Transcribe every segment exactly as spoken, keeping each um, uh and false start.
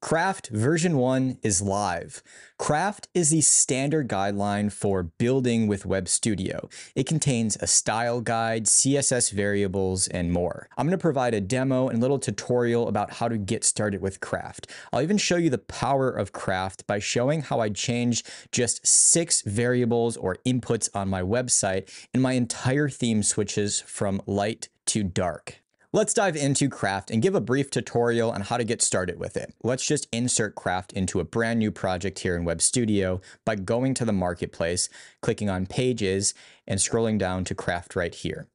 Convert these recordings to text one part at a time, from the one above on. Craft version one is live. Craft is the standard guideline for building with Webstudio. It contains a style guide, C S S variables, and more. I'm going to provide a demo and little tutorial about how to get started with Craft. I'll even show you the power of Craft by showing how I changed just six variables or inputs on my website, and my entire theme switches from light to dark. Let's dive into Craft and give a brief tutorial on how to get started with it. Let's just insert Craft into a brand new project here in Webstudio by going to the marketplace, clicking on Pages, and scrolling down to Craft right here.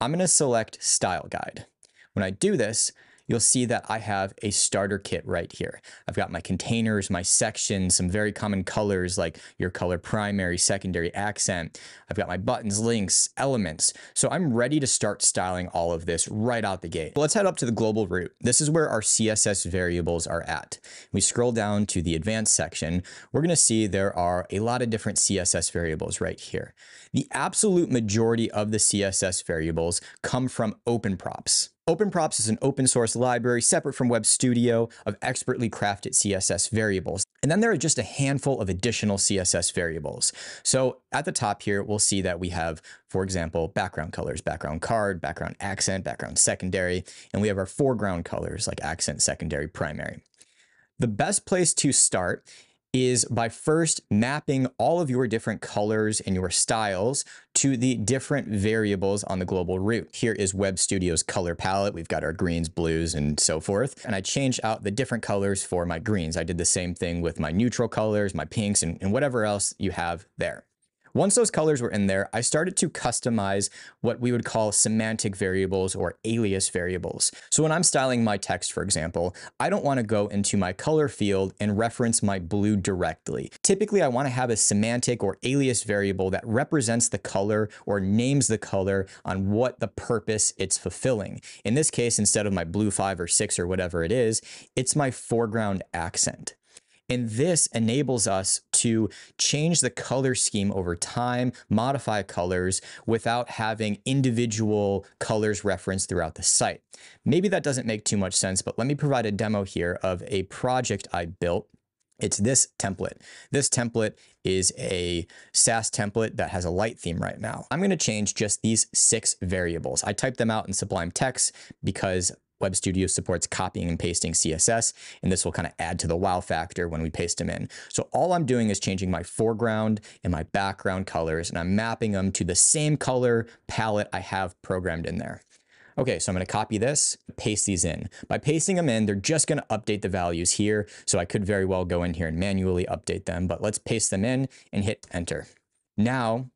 I'm going to select Style Guide. When I do this, you'll see that I have a starter kit right here. I've got my containers, my sections, some very common colors like your color primary, secondary, accent. I've got my buttons, links, elements. So I'm ready to start styling all of this right out the gate. But let's head up to the global root. This is where our C S S variables are at. We scroll down to the advanced section. We're gonna see there are a lot of different C S S variables right here. The absolute majority of the C S S variables come from Open Props. Open Props is an open source library separate from Webstudio of expertly crafted C S S variables. And then there are just a handful of additional C S S variables. So at the top here, we'll see that we have, for example, background colors, background card, background accent, background secondary, and we have our foreground colors like accent, secondary, primary. The best place to start is by first mapping all of your different colors and your styles to the different variables on the global root. Here is Webstudio's color palette. We've got our greens, blues, and so forth. And I changed out the different colors for my greens. I did the same thing with my neutral colors, my pinks, and, and whatever else you have there. Once those colors were in there, I started to customize what we would call semantic variables or alias variables. So when I'm styling my text, for example, I don't want to go into my color field and reference my blue directly. Typically, I want to have a semantic or alias variable that represents the color or names the color on what the purpose it's fulfilling. In this case, instead of my blue five or six or whatever it is, it's my foreground accent. And this enables us to change the color scheme over time, modify colors without having individual colors referenced throughout the site. Maybe that doesn't make too much sense, but let me provide a demo here of a project I built. It's this template. This template is a SaaS template that has a light theme right now. I'm going to change just these six variables. I typed them out in Sublime Text because Webstudio supports copying and pasting C S S, and this will kind of add to the wow factor when we paste them in. So all I'm doing is changing my foreground and my background colors, and I'm mapping them to the same color palette I have programmed in there. Okay, so I'm going to copy this, paste these in. By pasting them in, they're just going to update the values here, so I could very well go in here and manually update them, but let's paste them in and hit enter. Now,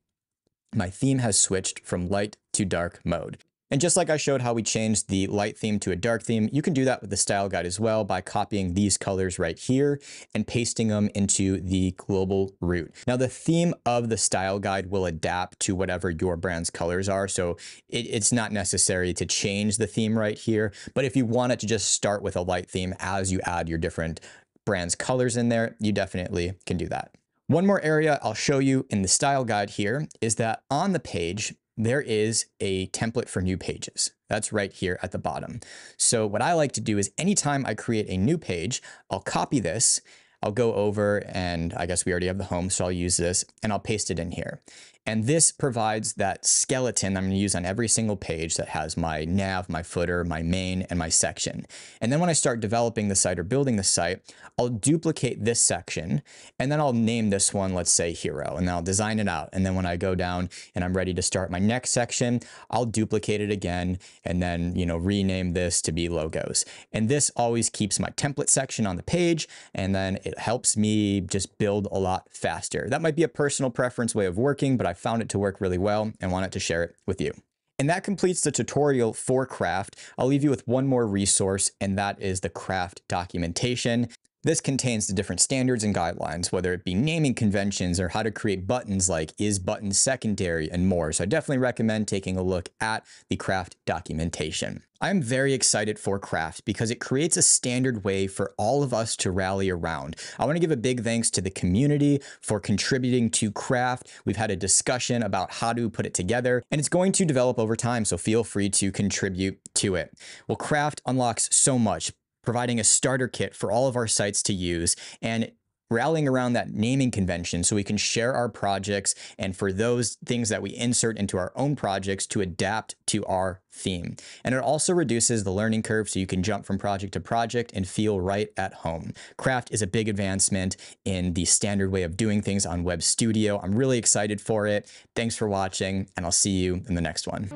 my theme has switched from light to dark mode. And just like I showed how we changed the light theme to a dark theme, you can do that with the style guide as well by copying these colors right here and pasting them into the global root. Now, the theme of the style guide will adapt to whatever your brand's colors are, so it, it's not necessary to change the theme right here. But if you wanted to just start with a light theme as you add your different brand's colors in there, you definitely can do that. One more area I'll show you in the style guide here is that on the page, there is a template for new pages. That's right here at the bottom. So what I like to do is anytime I create a new page, I'll copy this, I'll go over, and I guess we already have the home, so I'll use this, and I'll paste it in here. And this provides that skeleton I'm going to use on every single page that has my nav, my footer, my main, and my section. And then when I start developing the site or building the site, I'll duplicate this section, and then I'll name this one, let's say hero, and I'll design it out. And then when I go down and I'm ready to start my next section, I'll duplicate it again, and then, you know, rename this to be logos. And this always keeps my template section on the page, and then it helps me just build a lot faster. That might be a personal preference way of working, but I found it to work really well and wanted to share it with you. And that completes the tutorial for Craft. I'll leave you with one more resource, and that is the Craft documentation. This contains the different standards and guidelines, whether it be naming conventions or how to create buttons like is button secondary and more. So I definitely recommend taking a look at the Craft documentation. I'm very excited for Craft because it creates a standard way for all of us to rally around. I want to give a big thanks to the community for contributing to Craft. We've had a discussion about how to put it together, and it's going to develop over time, so feel free to contribute to it. Well, Craft unlocks so much. providing a starter kit for all of our sites to use, and rallying around that naming convention so we can share our projects and for those things that we insert into our own projects to adapt to our theme. And it also reduces the learning curve so you can jump from project to project and feel right at home. Craft is a big advancement in the standard way of doing things on Webstudio. I'm really excited for it. Thanks for watching, and I'll see you in the next one.